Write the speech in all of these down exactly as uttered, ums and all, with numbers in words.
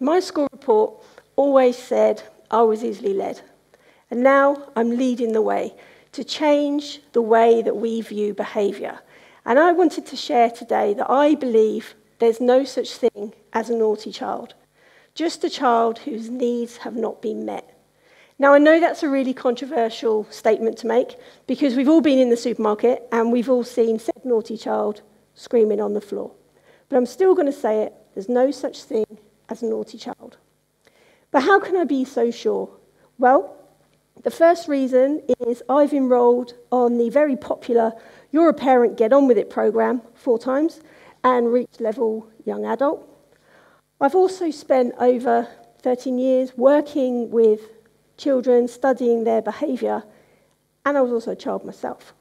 My school report always said I was easily led. And now I'm leading the way to change the way that we view behaviour. And I wanted to share today that I believe there's no such thing as a naughty child, just a child whose needs have not been met. Now, I know that's a really controversial statement to make, because we've all been in the supermarket and we've all seen said naughty child screaming on the floor. But I'm still going to say it, there's no such thing as a naughty child. But how can I be so sure? Well, the first reason is I've enrolled on the very popular You're a Parent, Get On With It programme four times and reached level young adult. I've also spent over thirteen years working with children, studying their behaviour, and I was also a child myself.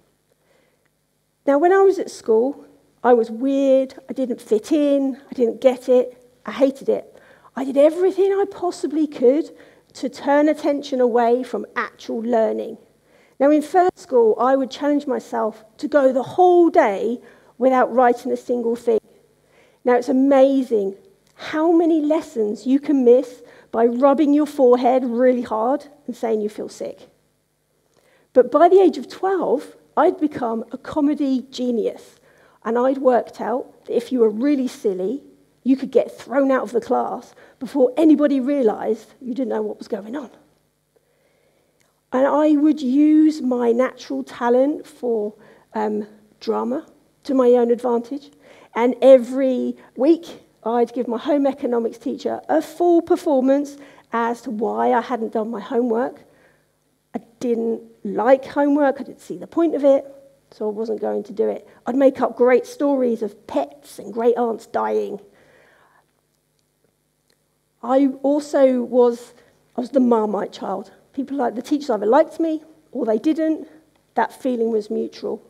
Now, when I was at school, I was weird, I didn't fit in, I didn't get it, I hated it. I did everything I possibly could to turn attention away from actual learning. Now, in first school, I would challenge myself to go the whole day without writing a single thing. Now, it's amazing how many lessons you can miss by rubbing your forehead really hard and saying you feel sick. But by the age of twelve, I'd become a comedy genius, and I'd worked out that if you were really silly, you could get thrown out of the class before anybody realised you didn't know what was going on. And I would use my natural talent for um, drama to my own advantage, and every week, I'd give my home economics teacher a full performance as to why I hadn't done my homework. I didn't like homework, I didn't see the point of it, so I wasn't going to do it. I'd make up great stories of pets and great aunts dying. I also was, I was the Marmite child. People like, the teachers either liked me or they didn't. That feeling was mutual.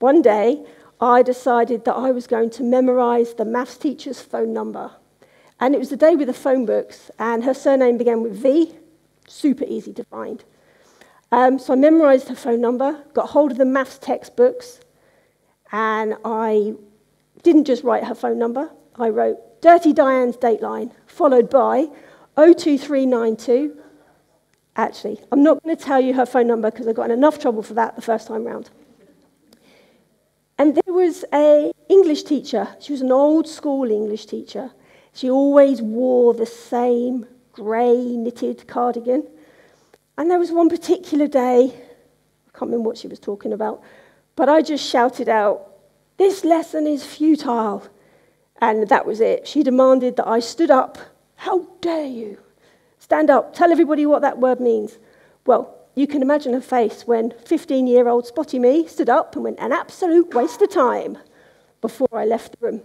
One day, I decided that I was going to memorise the maths teacher's phone number. And it was the day with the phone books, and her surname began with V, super easy to find. Um, so I memorised her phone number, got hold of the maths textbooks, and I didn't just write her phone number, I wrote Dirty Diane's Dateline, followed by oh two three nine two. Actually, I'm not going to tell you her phone number because I got in enough trouble for that the first time round. And there was an English teacher. She was an old school English teacher. She always wore the same grey knitted cardigan. And there was one particular day, I can't remember what she was talking about, but I just shouted out, "This lesson is futile." And that was it. She demanded that I stood up. How dare you? Stand up, tell everybody what that word means. Well, you can imagine her face when fifteen-year-old spotty me stood up and went, an absolute waste of time, before I left the room.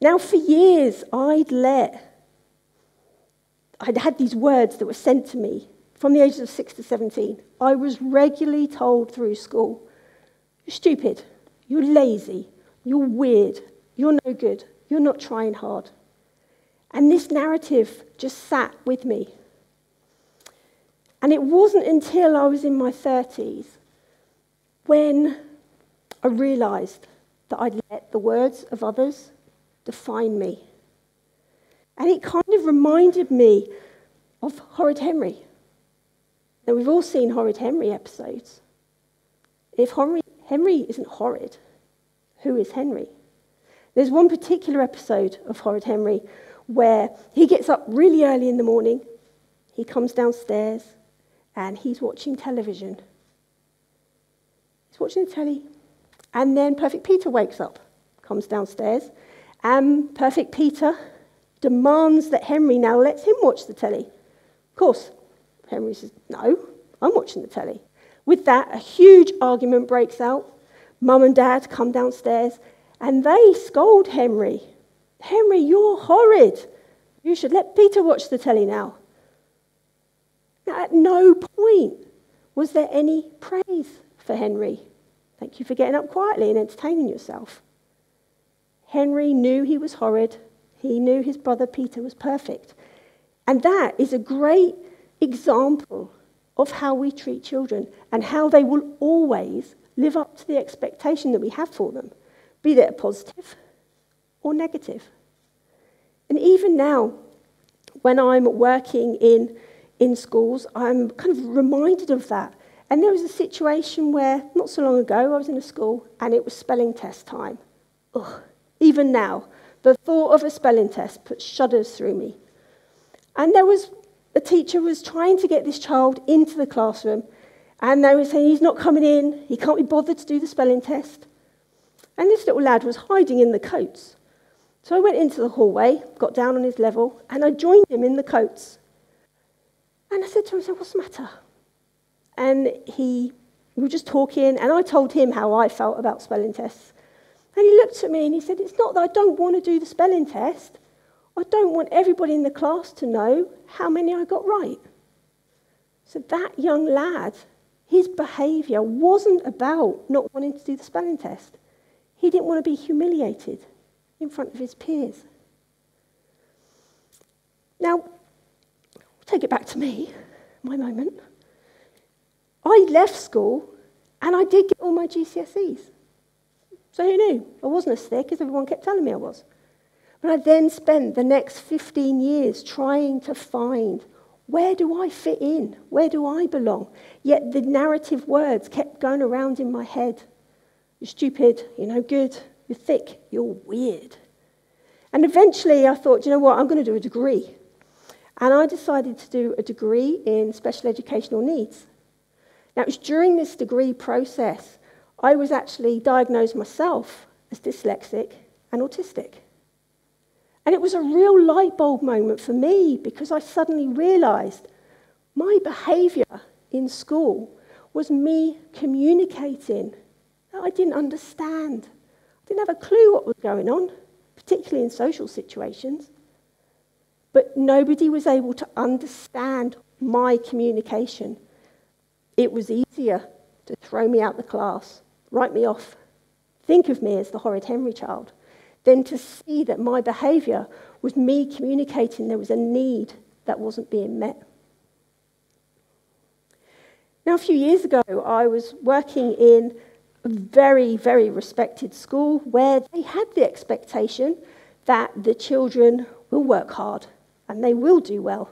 Now, for years, I'd let, I'd had these words that were sent to me from the ages of six to seventeen. I was regularly told through school, you're stupid, you're lazy, you're weird, you're no good, you're not trying hard. And this narrative just sat with me. And it wasn't until I was in my thirties when I realised that I'd let the words of others define me. And it kind of reminded me of Horrid Henry. Now, we've all seen Horrid Henry episodes. If Henry, Henry isn't horrid, who is Henry? There's one particular episode of Horrid Henry where he gets up really early in the morning, he comes downstairs, and he's watching television. He's watching the telly. And then Perfect Peter wakes up, comes downstairs, and Perfect Peter demands that Henry now lets him watch the telly. Of course, Henry says, no, I'm watching the telly. With that, a huge argument breaks out. Mum and Dad come downstairs, and they scold Henry. Henry, you're horrid. You should let Peter watch the telly now. Now, at no point was there any praise for Henry. Thank you for getting up quietly and entertaining yourself. Henry knew he was horrid. He knew his brother Peter was perfect. And that is a great example of how we treat children and how they will always live up to the expectation that we have for them, be that positive or negative. And even now, when I'm working in, in schools, I'm kind of reminded of that. And there was a situation where, not so long ago, I was in a school and it was spelling test time. Ugh, even now, the thought of a spelling test put shudders through me. And there was, the teacher was trying to get this child into the classroom, and they were saying, he's not coming in, he can't be bothered to do the spelling test. And this little lad was hiding in the coats. So I went into the hallway, got down on his level, and I joined him in the coats. And I said to him, I said, what's the matter? And he, we were just talking, and I told him how I felt about spelling tests. And he looked at me and he said, it's not that I don't want to do the spelling test. I don't want everybody in the class to know how many I got right. So that young lad, his behaviour wasn't about not wanting to do the spelling test. He didn't want to be humiliated in front of his peers. Now, take it back to me, my moment. I left school and I did get all my G C S Es. So who knew? I wasn't as thick as everyone kept telling me I was. But I then spent the next fifteen years trying to find, where do I fit in? Where do I belong? Yet the narrative words kept going around in my head. You're stupid, you're no good, you're thick, you're weird. And eventually I thought, you know what, I'm going to do a degree. And I decided to do a degree in special educational needs. Now, it was during this degree process I was actually diagnosed myself as dyslexic and autistic. And it was a real light bulb moment for me because I suddenly realised my behaviour in school was me communicating that I didn't understand. I didn't have a clue what was going on, particularly in social situations. But nobody was able to understand my communication. It was easier to throw me out the class, write me off, think of me as the Horrid Henry child, than to see that my behaviour was me communicating there was a need that wasn't being met. Now, a few years ago, I was working in a very, very respected school where they had the expectation that the children will work hard and they will do well.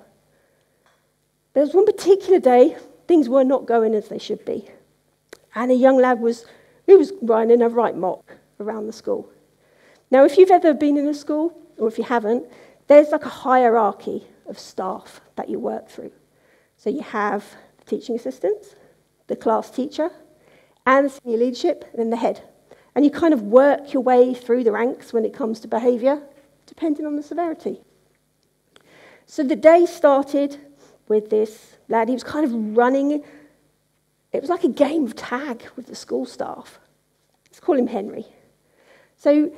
There was one particular day, things were not going as they should be. And a young lad was, he was running a right mock around the school. Now, if you've ever been in a school, or if you haven't, there's like a hierarchy of staff that you work through. So you have the teaching assistants, the class teacher, and the senior leadership, and then the head. And you kind of work your way through the ranks when it comes to behaviour, depending on the severity. So the day started with this lad. He was kind of running. It was like a game of tag with the school staff. Let's call him Henry. So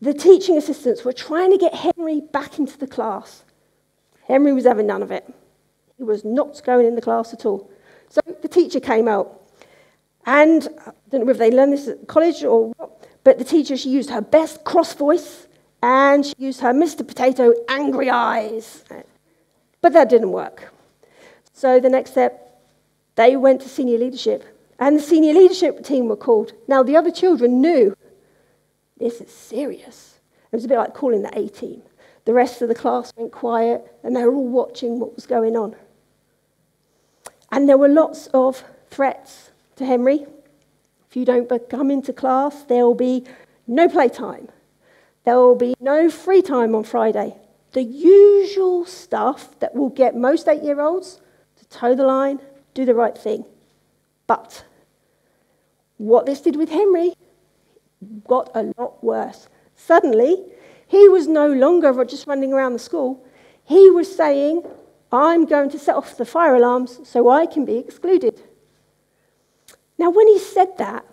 the teaching assistants were trying to get Henry back into the class. Henry was having none of it. He was not going in the class at all. So the teacher came out. And I don't know if they learned this at college or what, but the teacher, she used her best cross voice, and she used her Mister Potato angry eyes. But that didn't work. So the next step, they went to senior leadership. And the senior leadership team were called. Now, the other children knew, this is serious. It was a bit like calling the A-team. The rest of the class went quiet, and they were all watching what was going on. And there were lots of threats to Henry. If you don't come into class, there will be no playtime. There will be no free time on Friday. The usual stuff that will get most eight-year-olds to toe the line, do the right thing. But what this did with Henry got a lot worse. Suddenly, he was no longer just running around the school. He was saying, I'm going to set off the fire alarms so I can be excluded. Now, when he said that,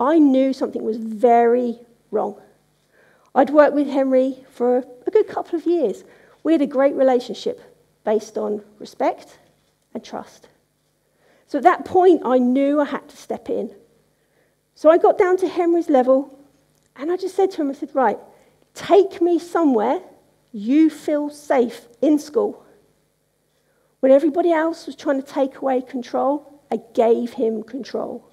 I knew something was very wrong. I'd worked with Henry for a good couple of years. We had a great relationship based on respect and trust. So at that point, I knew I had to step in. So I got down to Henry's level, and I just said to him, I said, right, take me somewhere you feel safe in school. When everybody else was trying to take away control, I gave him control.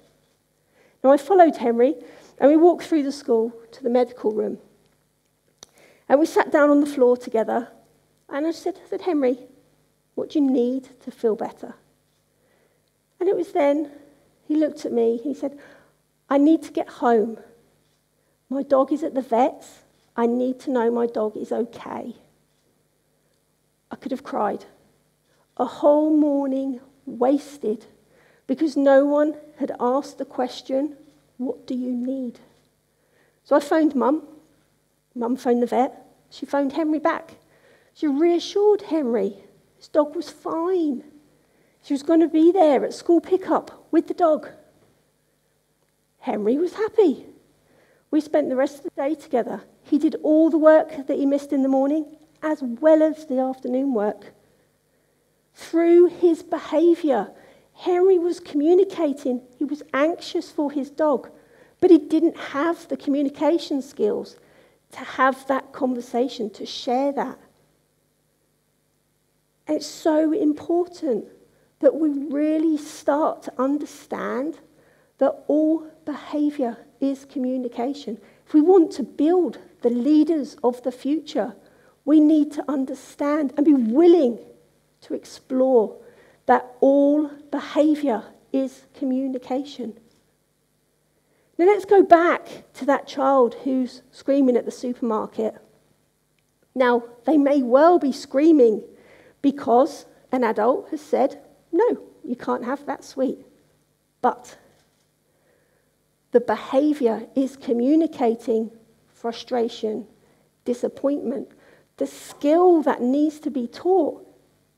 Now, I followed Henry, and we walked through the school to the medical room. And we sat down on the floor together, and I said, I said, Henry, what do you need to feel better? And it was then he looked at me, he said, I need to get home. My dog is at the vet's. I need to know my dog is okay. I could have cried. A whole morning wasted because no one had asked the question, what do you need? So I phoned Mum. Mum phoned the vet. She phoned Henry back. She reassured Henry. His dog was fine. She was going to be there at school pickup with the dog. Henry was happy. We spent the rest of the day together. He did all the work that he missed in the morning, as well as the afternoon work. Through his behaviour, Henry was communicating. He was anxious for his dog, but he didn't have the communication skills to have that conversation, to share that. And it's so important that we really start to understand that all behaviour is communication. If we want to build the leaders of the future, we need to understand and be willing to explore that all behaviour is communication. Now let's go back to that child who's screaming at the supermarket. Now, they may well be screaming because an adult has said, no, you can't have that sweet. But the behaviour is communicating frustration, disappointment. The skill that needs to be taught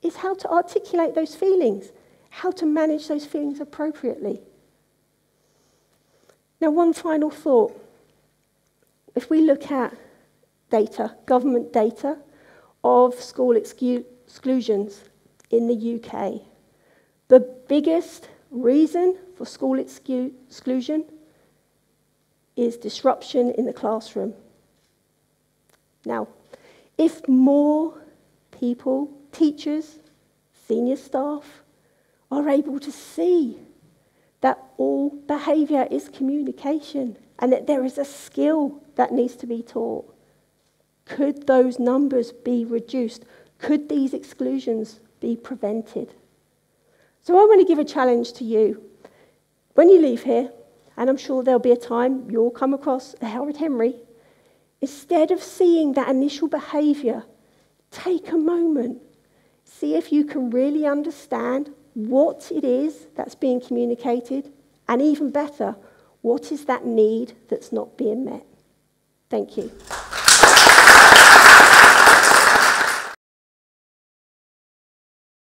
is how to articulate those feelings, how to manage those feelings appropriately. Now, one final thought. If we look at data, government data, of school exclu- exclusions in the U K, the biggest reason for school excu- exclusion is disruption in the classroom. Now, if more people, teachers, senior staff, are able to see that all behaviour is communication and that there is a skill that needs to be taught, could those numbers be reduced? Could these exclusions be prevented? So I want to give a challenge to you. When you leave here, and I'm sure there'll be a time you'll come across a Horrid Henry, instead of seeing that initial behaviour, take a moment. See if you can really understand what it is that's being communicated, and even better, what is that need that's not being met. Thank you.